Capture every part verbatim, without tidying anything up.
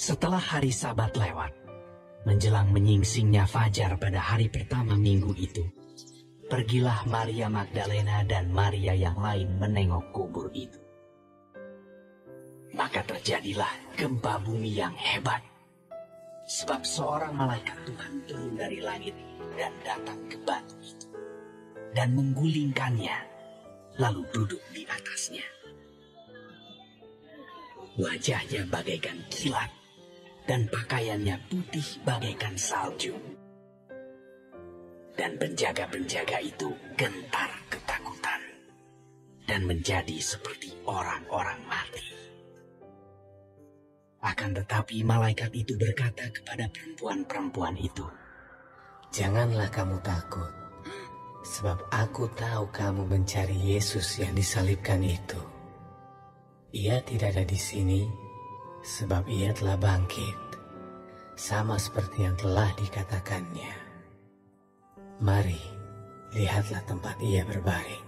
Setelah hari Sabat lewat, menjelang menyingsingnya fajar pada hari pertama minggu itu, pergilah Maria Magdalena dan Maria yang lain menengok kubur itu. Maka terjadilah gempa bumi yang hebat, sebab seorang malaikat Tuhan turun dari langit dan datang ke batu itu, dan menggulingkannya, lalu duduk di atasnya. Wajahnya bagaikan kilat, dan pakaiannya putih bagaikan salju. Dan penjaga-penjaga itu gentar ketakutan, dan menjadi seperti orang-orang mati. Akan tetapi malaikat itu berkata kepada perempuan-perempuan itu, "Janganlah kamu takut, sebab aku tahu kamu mencari Yesus yang disalibkan itu. Ia tidak ada di sini, sebab ia telah bangkit, sama seperti yang telah dikatakannya. Mari, lihatlah tempat ia berbaring.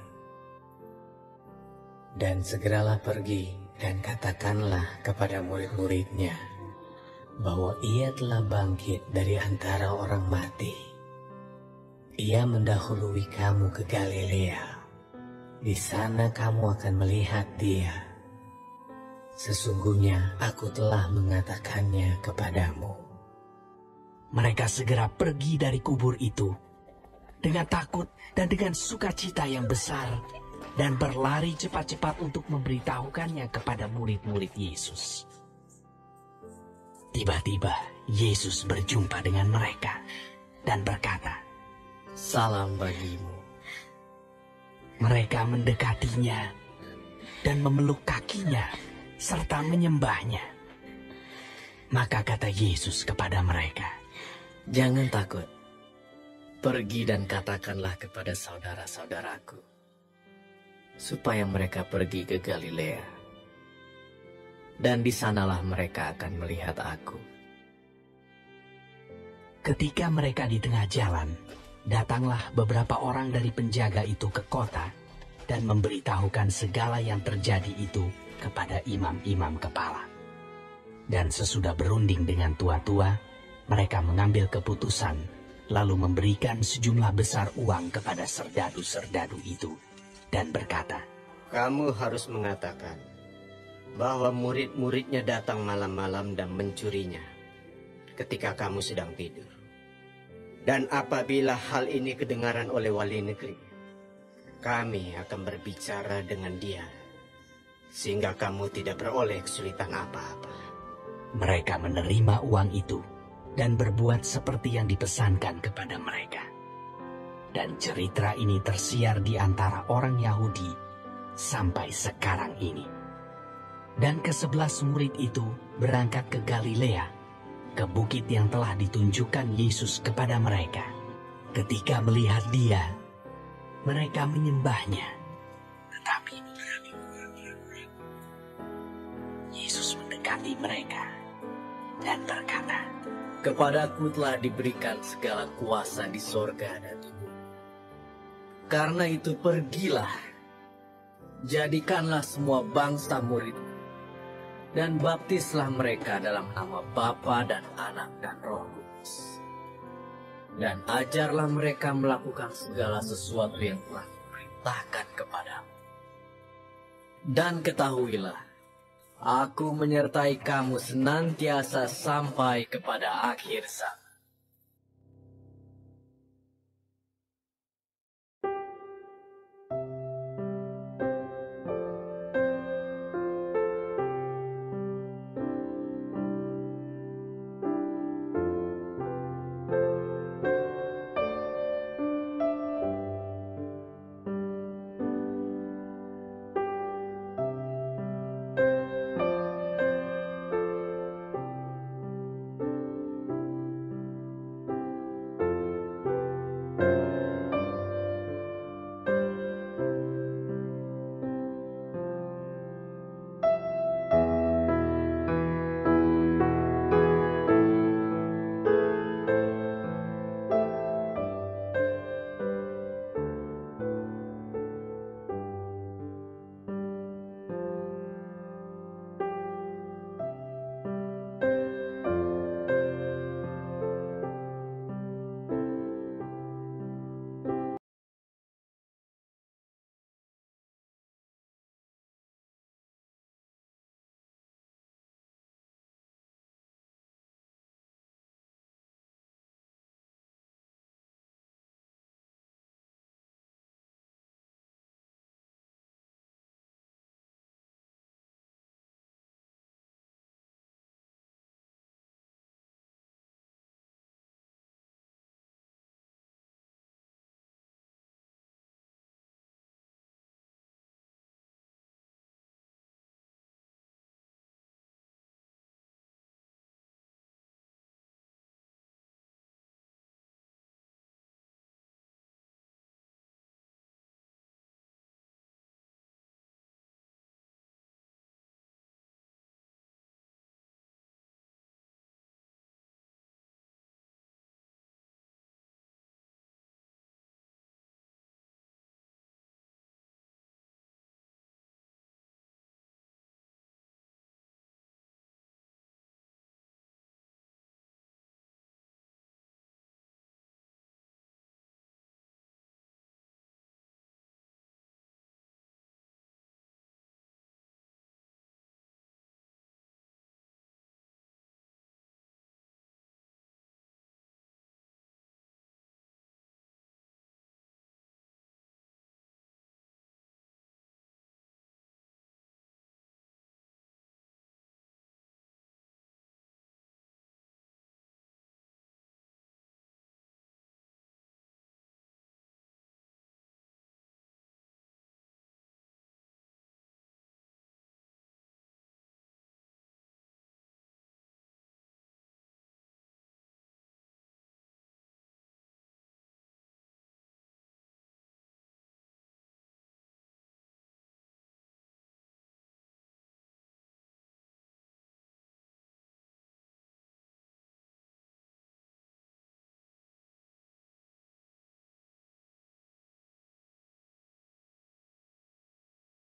Dan segeralah pergi dan katakanlah kepada murid-muridnya bahwa ia telah bangkit dari antara orang mati. Ia mendahului kamu ke Galilea. Di sana kamu akan melihat dia. Sesungguhnya aku telah mengatakannya kepadamu." Mereka segera pergi dari kubur itu dengan takut dan dengan sukacita yang besar, dan berlari cepat-cepat untuk memberitahukannya kepada murid-murid Yesus. Tiba-tiba Yesus berjumpa dengan mereka dan berkata, "Salam bagimu." Mereka mendekatinya dan memeluk kakinya serta menyembahnya. Maka kata Yesus kepada mereka, "Jangan takut. Pergi dan katakanlah kepada saudara-saudaraku supaya mereka pergi ke Galilea, dan di sanalah mereka akan melihat aku." Ketika mereka di tengah jalan, datanglah beberapa orang dari penjaga itu ke kota dan memberitahukan segala yang terjadi itu kepada imam-imam kepala. Dan sesudah berunding dengan tua-tua, mereka mengambil keputusan, lalu memberikan sejumlah besar uang kepada serdadu-serdadu itu, dan berkata, "Kamu harus mengatakan bahwa murid-muridnya datang malam-malam dan mencurinya ketika kamu sedang tidur. Dan apabila hal ini kedengaran oleh wali negeri, kami akan berbicara dengan dia, sehingga kamu tidak beroleh kesulitan apa-apa." Mereka menerima uang itu dan berbuat seperti yang dipesankan kepada mereka. Dan cerita ini tersiar di antara orang Yahudi sampai sekarang ini. Dan kesebelas murid itu berangkat ke Galilea, ke bukit yang telah ditunjukkan Yesus kepada mereka. Ketika melihat dia, mereka menyembahnya, tetapi Yesus mendekati mereka dan berkata, "Kepadaku telah diberikan segala kuasa di sorga dan di bumi. Karena itu pergilah, jadikanlah semua bangsa murid, dan baptislah mereka dalam nama Bapa dan Anak dan Roh Kudus. Dan ajarlah mereka melakukan segala sesuatu yang telah diperintahkan kepadamu. Dan ketahuilah, aku menyertai kamu senantiasa sampai kepada akhir zaman."